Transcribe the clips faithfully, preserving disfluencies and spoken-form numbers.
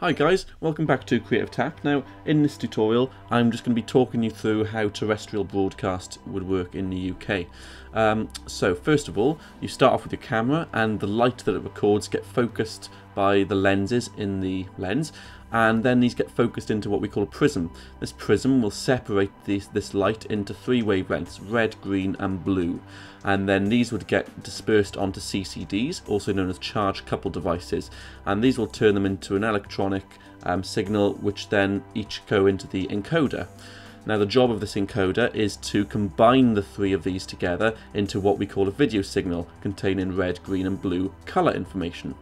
Hi guys, welcome back to Creative Tap. Now in this tutorial I'm just going to be talking you through how terrestrial broadcast would work in the U K. Um, so first of all, you start off with your camera and the light that it records get focused by the lenses in the lens, and then these get focused into what we call a prism. This prism will separate these, this light into three wavelengths, red, green and blue, and then these would get dispersed onto C C Ds, also known as charge coupled devices, and these will turn them into an electronic um, signal which then each go into the encoder. Now the job of this encoder is to combine the three of these together into what we call a video signal containing red, green and blue colour information.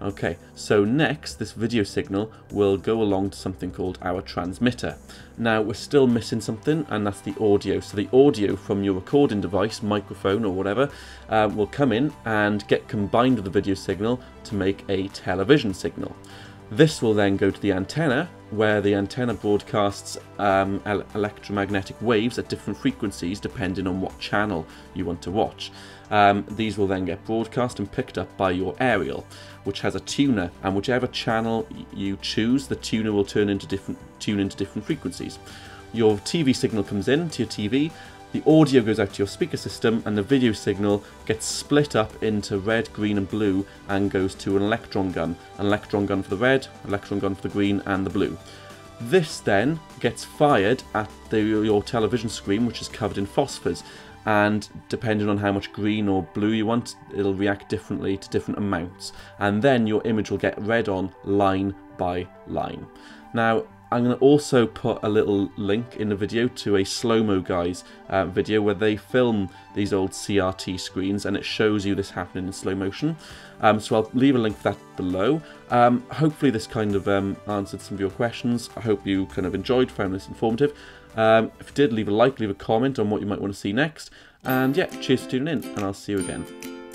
Okay, so next this video signal will go along to something called our transmitter. Now we're still missing something, and that's the audio. So the audio from your recording device, microphone or whatever, uh, will come in and get combined with the video signal to make a television signal. This will then go to the antenna, where the antenna broadcasts um, ele electromagnetic waves at different frequencies depending on what channel you want to watch. Um, these will then get broadcast and picked up by your aerial, which has a tuner, and whichever channel you choose, the tuner will turn into different, tune into different frequencies. Your T V signal comes in to your T V, the audio goes out to your speaker system, and the video signal gets split up into red, green and blue and goes to an electron gun. An electron gun for the red, electron gun for the green and the blue. This then gets fired at the, your television screen, which is covered in phosphors, and depending on how much green or blue you want, it'll react differently to different amounts, and then your image will get read on line by line. Now I'm going to also put a little link in the video to a Slo Mo Guys uh, video where they film these old C R T screens, and it shows you this happening in slow motion. Um, so I'll leave a link for that below. Um, hopefully this kind of um, answered some of your questions. I hope you kind of enjoyed, found this informative. Um, if you did, leave a like, leave a comment on what you might want to see next. And yeah, cheers for tuning in, and I'll see you again.